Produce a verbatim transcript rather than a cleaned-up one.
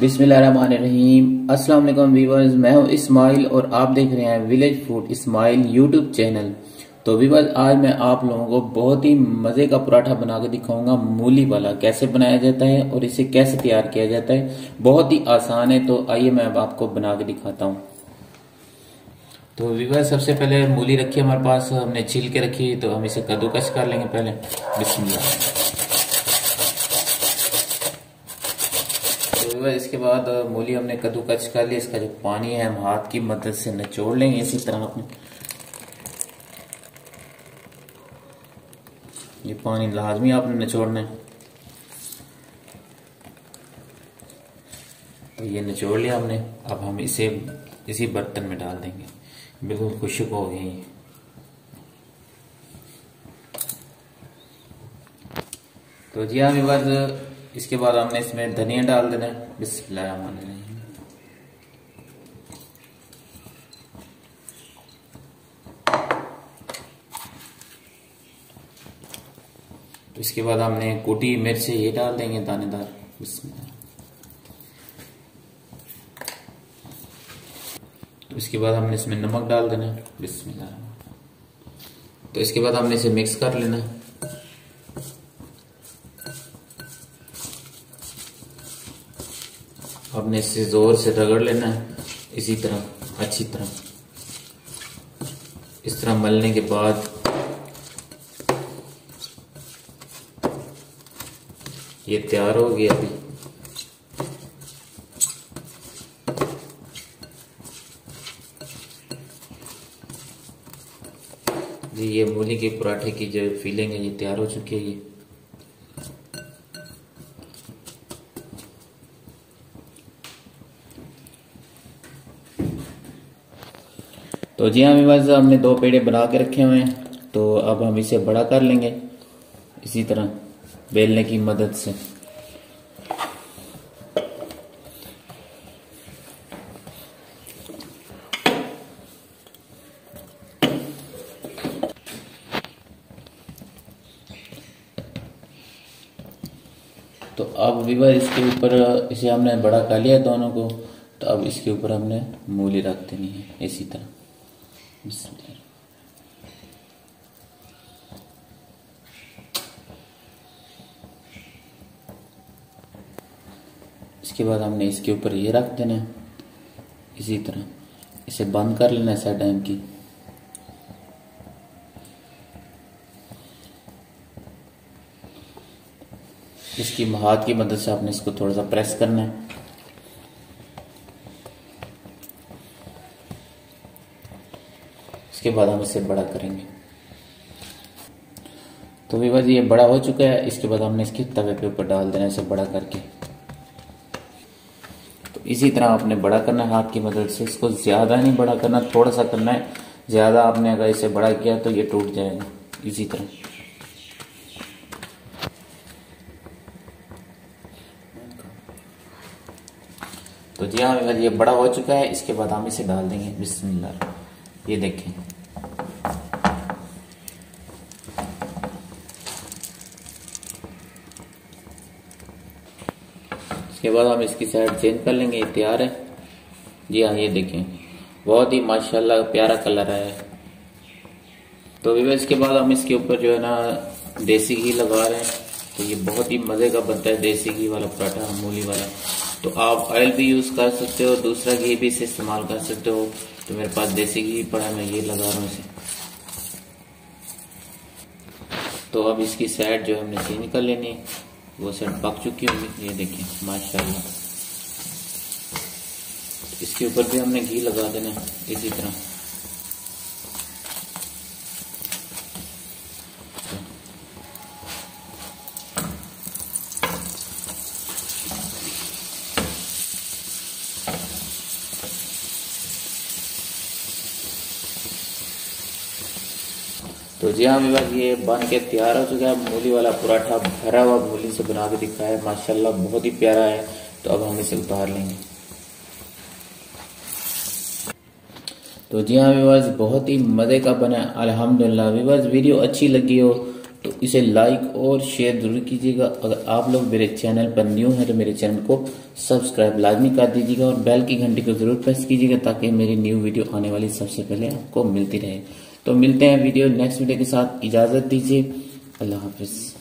बिस्मिल्लाहिर्रहमानिर्रहीम। अस्सलाम वालेकुम व्यूअर्स, मैं हूं असलास्माइल और आप देख रहे हैं विलेज फूड असलास्माइल यूट्यूब चैनल। तो व्यूअर्स, आज मैं आप लोगों को बहुत ही मज़े का पराठा बना के दिखाऊंगा, मूली वाला कैसे बनाया जाता है और इसे कैसे तैयार किया जाता है। बहुत ही आसान है, तो आइए मैं अब आपको बना के दिखाता हूँ। तो व्यूअर्स, सबसे पहले मूली रखी हमारे पास, हमने छील के रखी, तो हम इसे कद्दूकस कर लेंगे पहले। बिस्मिल्लाह। इसके बाद मूली हमने कद्दूकस कर ली, इसका जो पानी है हम हाथ की मदद से निचोड़ लेंगे इसी तरह। अपने ये पानी लाजमी आपने निचोड़ना है। तो ये निचोड़ लिया हमने, अब हम इसे इसी बर्तन में डाल देंगे। बिल्कुल खुशक हो गई है। तो जी हाँ व्यूअर्स, इसके बाद हमने इसमें धनिया डाल देना है। बिस्मिल्लाहिर्रहमानिर्रहीम। तो इसके बाद हमने कूटी मिर्च ये डाल देंगे दानेदार। बिस्मिल्लाह। तो इसके बाद हमने इसमें नमक डाल देना है। बिस्मिल्लाह। तो इसके बाद हमने इसे मिक्स कर लेना है। आपने इसे जोर से रगड़ लेना है इसी तरह, अच्छी तरह। इस तरह मलने के बाद ये तैयार हो गया। अभी जी ये मूली के पराठे की जो फीलिंग है ये तैयार हो चुकी है। ये तो जी हाँ व्यूअर्स, हमने दो पेड़े बना के रखे हुए हैं, तो अब हम इसे बड़ा कर लेंगे इसी तरह बेलने की मदद से। तो अब व्यूअर्स, इसके ऊपर इसे हमने बड़ा कर लिया दोनों को, तो अब इसके ऊपर हमने मूली रख देनी है इसी तरह। इसके बाद हमने इसके ऊपर ये रख देना है इसी तरह। इसे बंद कर लेना है साइड टाइम की। इसकी हाथ की मदद से आपने इसको थोड़ा सा प्रेस करना है। इसके बाद हम इसे बड़ा करेंगे। तो व्यूअर्स, ये बड़ा हो चुका है। इसके बाद हमने इसके तवे पे ऊपर डाल देना है इसे बड़ा करके। तो इसी तरह आपने बड़ा करना है हाथ की मदद से। इसको ज्यादा नहीं बड़ा करना, थोड़ा सा करना है। ज्यादा आपने अगर इसे बड़ा किया तो ये टूट जाएगा इसी तरह। तो जी हाँ व्यूअर्स, ये बड़ा हो चुका है। इसके बाद हम इसे डाल देंगे। बिस्मिल्लाह। ये देखें, इसके बाद हम इसकी साइड चेंज कर लेंगे। ये तैयार है। जी हाँ, ये देखें, बहुत ही माशाल्लाह प्यारा कलर आया है। तो व्यूअर्स, इसके बाद हम इसके ऊपर जो है ना देसी घी लगा रहे हैं। तो ये बहुत ही मज़े का बनता है देसी घी वाला पराठा, मूली वाला। तो आप ऑयल भी यूज़ कर सकते हो, दूसरा घी भी इसे इस्तेमाल कर सकते हो। तो मेरे पास देसी घी पड़ा, मैं ये लगा रहा हूँ इसे। तो अब इसकी साइड जो हमने चेंज कर लेनी है, वो साइड पक चुकी होगी। ये देखिए माशाल्लाह। इसके ऊपर भी हमने घी लगा देना है इसी तरह। तो जी हाँ व्यूअर्स, ये बन के तैयार हो चुका है मूली वाला पराठा। भरा हुआ मूली से बना के दिखा है, माशाल्लाह बहुत ही प्यारा है। तो अब हम इसे उतार लेंगे। तो जी हाँ व्यूअर्स, बहुत ही मज़े का बना है अल्हम्दुलिल्लाह। व्यूअर्स, वीडियो अच्छी लगी हो तो इसे लाइक और शेयर जरूर कीजिएगा। अगर आप लोग मेरे चैनल पर न्यू हैं तो मेरे चैनल को सब्सक्राइब लाजमी कर दीजिएगा और बेल की घंटी को जरूर प्रेस कीजिएगा ताकि मेरी न्यू वीडियो आने वाली सबसे पहले आपको मिलती रहे। तो मिलते हैं वीडियो नेक्स्ट वीडियो के साथ। इजाजत दीजिए, अल्लाह हाफिज।